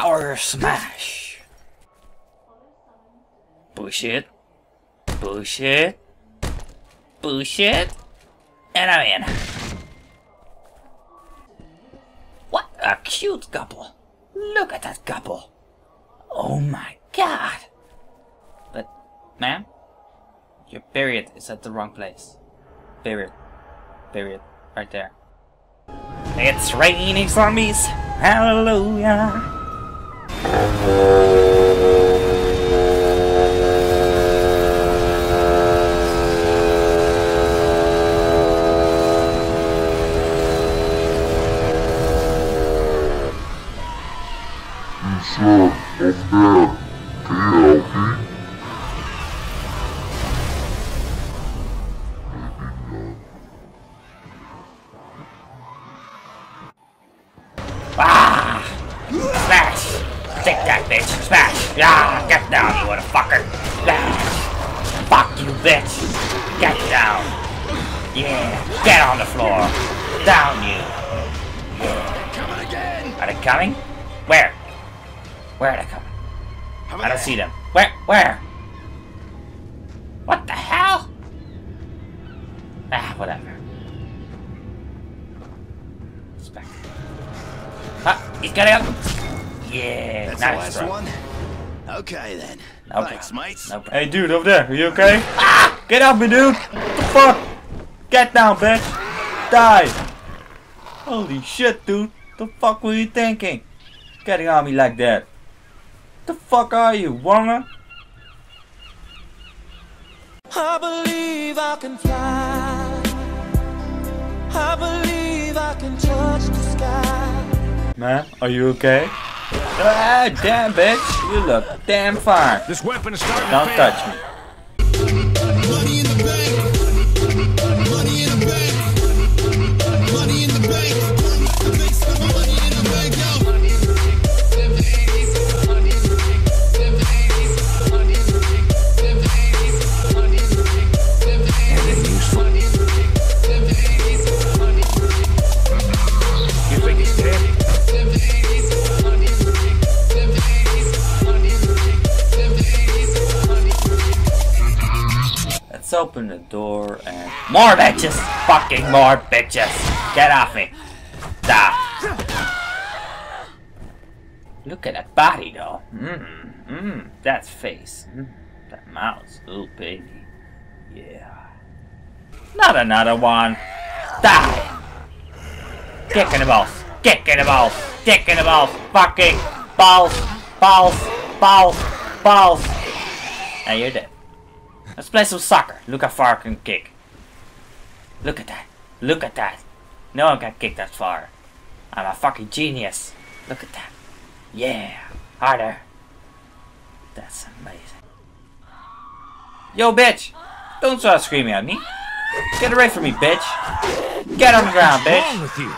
Power Smash. Push it. Push it. Push it. And I'm in. What a cute couple. Look at that couple. Oh my god. But, ma'am? Your period is at the wrong place. Period. Period. Right there. It's raining zombies! Hallelujah! Sir, I'm there. Can you help me? Take that, bitch! Smash! Yeah, get down, you motherfucker! Smash! Fuck you, bitch! Get down! Yeah! Get on the floor! Down, you! Yeah. They're coming again! Are they coming? Where? Where are they coming? I don't see them. Where? Where? What the hell? Ah, whatever. It's back. Ah, he's getting up! Yeah, that's nice, the last one. Okay then. No thanks, mates. No hey, dude, over there. Are you okay? Ah! Get up, me dude. What the fuck? Get down, bitch. Die. Holy shit, dude. The fuck were you thinking? Getting on me like that. The fuck are you, woman? I believe I can fly. I believe I can touch the sky. Man, are you okay? Ah, damn bitch, you look damn fine. This weapon is starting to fail. Don't touch me. Money in the bank. Money in the bank. Money in the bank. Money in the bank. You think he's dead? Let's open the door and more bitches! Fucking more bitches! Get off me! Da. Look at that body though. That face. That mouth. Ooh baby. Yeah. Not another one. Die! Kick in the balls! Kick in the balls! Kick in the balls! Fucking balls! Balls! Balls! Balls! And you're dead. Let's play some soccer. Look how far I can kick. Look at that. Look at that. No one can kick that far. I'm a fucking genius. Look at that. Yeah. Harder. That's amazing. Yo, bitch. Don't start screaming at me. Get away from me, bitch. Get on the ground, bitch. What's wrong with you?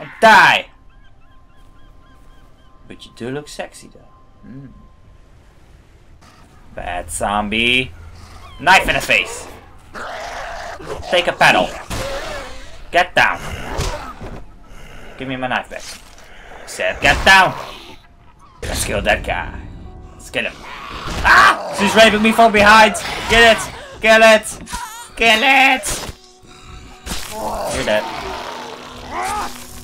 And die. But you do look sexy, though. Bad zombie. Knife in the face. Take a paddle. Get down. Give me my knife back. I said, get down. Let's kill that guy. Let's kill him. Ah! She's raping me from behind. Kill it. Kill it. Kill it. You're dead.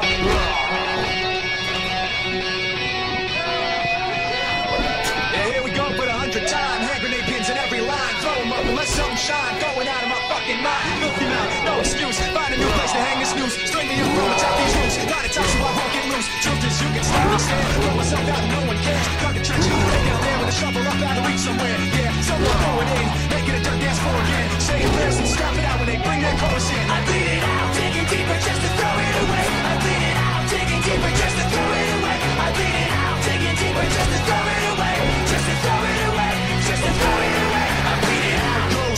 Yeah, here we go for the 100th time. Hand grenade pins in every line. Let something shine, going out of my fucking mind. Filthy mouth, no excuse. Find a new place to hang this noose. String me up, roll atop these rooms. Not attached, so I won't get loose. Truth is, you can stop and stand. Throw myself out, no one cares. Cut the trench, take out there with a shovel up out of reach somewhere. Yeah, someone going in, making a duck dance for again. Saying prayers and stop it out when they bring their chorus in. I bleed it out, taking deeper just to throw it away. I bleed it out, taking deeper just to throw it away. I bleed it out, taking deeper just to throw it away. Just to throw it away, just to throw it away.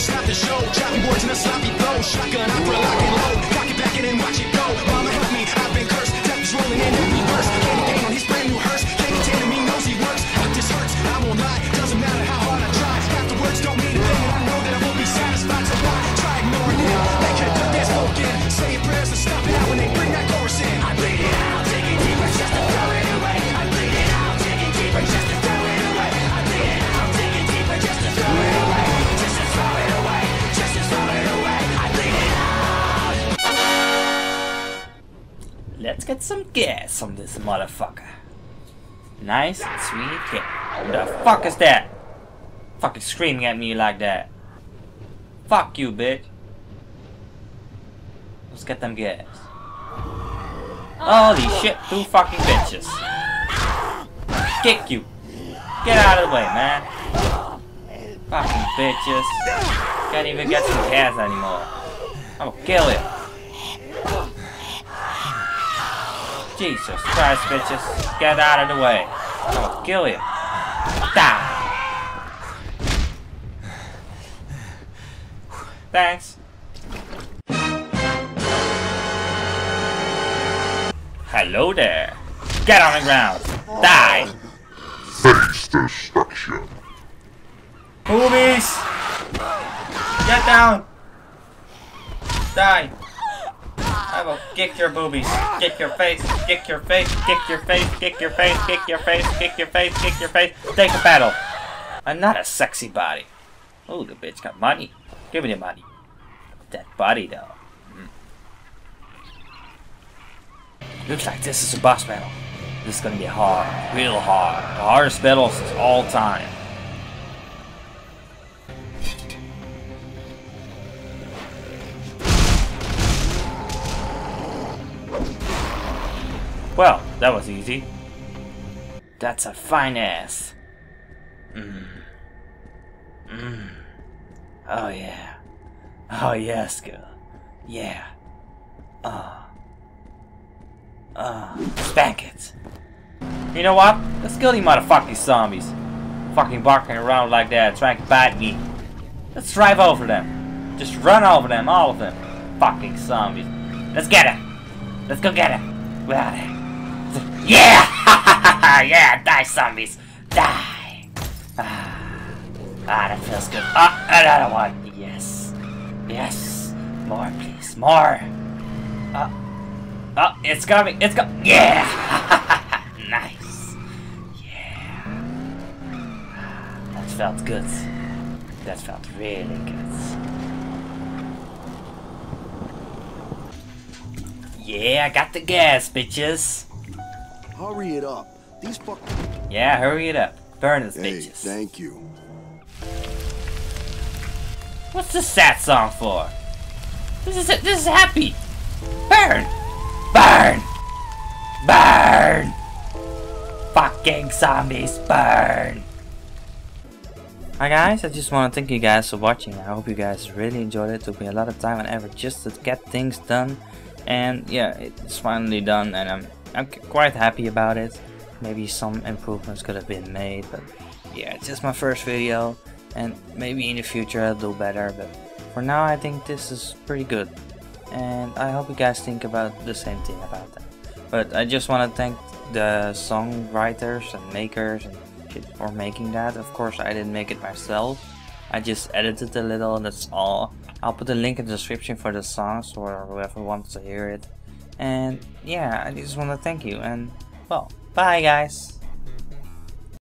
Stop the show, chopping words in a sloppy blow. Shotgun out for a lock and load. Lock it back in and watch it go. Mama help me, I've been cursed. Death is rolling in every verse. Can't gain on his brand new hearse. Can't contain him, he knows he works. But this hurts, I won't lie. Doesn't matter how hard I try. Afterwards, don't mean a thing. And I know that I won't be satisfied. So why try ignoring him? They can't do this. let's get some gas on this motherfucker. Nice and sweet kick. Who the fuck is that? Fucking screaming at me like that. Fuck you, bitch. Let's get them gas. Holy shit, two fucking bitches. Kick you. Get out of the way, man. Fucking bitches. Can't even get some gas anymore. I'm gonna kill you. Jesus Christ, bitches. Get out of the way. I'm gonna kill you. Die. Thanks. Hello there. Get on the ground. Die. Face destruction. Boobies. Get down. Die. I will kick your boobies. Kick your face. Kick your face. Kick your face. Kick your face. Kick your face. Kick your face. Kick your face. Take a paddle. I'm not a sexy body. Oh, the bitch got money. Give me the money. That body, though. Looks like this is a boss battle. This is gonna be hard. Real hard. The hardest battle since all time. Well, that was easy. That's a fine ass. Oh yeah. Oh yes, girl. Yeah. Spank it. You know what? Let's kill these motherfucking zombies. Fucking barking around like that, trying to bite me. Let's drive over them. Just run over them, all of them. Fucking zombies. Let's get her. Let's go get her. Without her. Yeah! Yeah, die zombies. Die. Ah, that feels good. Ah, another one. Yes. Yes. More, please. More. Oh, it's coming. It's coming. Yeah. Nice. Yeah. That felt good. That felt really good. Yeah, I got the gas, bitches. Hurry it up. These fuck. Yeah, hurry it up. Burn this, bitches. Thank you. What's this sad song for? This is happy. Burn! Burn! Burn! Fucking zombies, burn! Hi guys, I just want to thank you guys for watching. I hope you guys really enjoyed it. It took me a lot of time and effort just to get things done. And yeah, it's finally done and I'm quite happy about it. Maybe some improvements could have been made, but yeah, it's just my first video. And maybe in the future I'll do better, but for now I think this is pretty good. And I hope you guys think about the same thing about that. But I just want to thank the songwriters and makers and shit for making that. Of course I didn't make it myself. I just edited a little, that's all. I'll put a link in the description for the songs for whoever wants to hear it. And yeah, I just want to thank you and well, bye guys!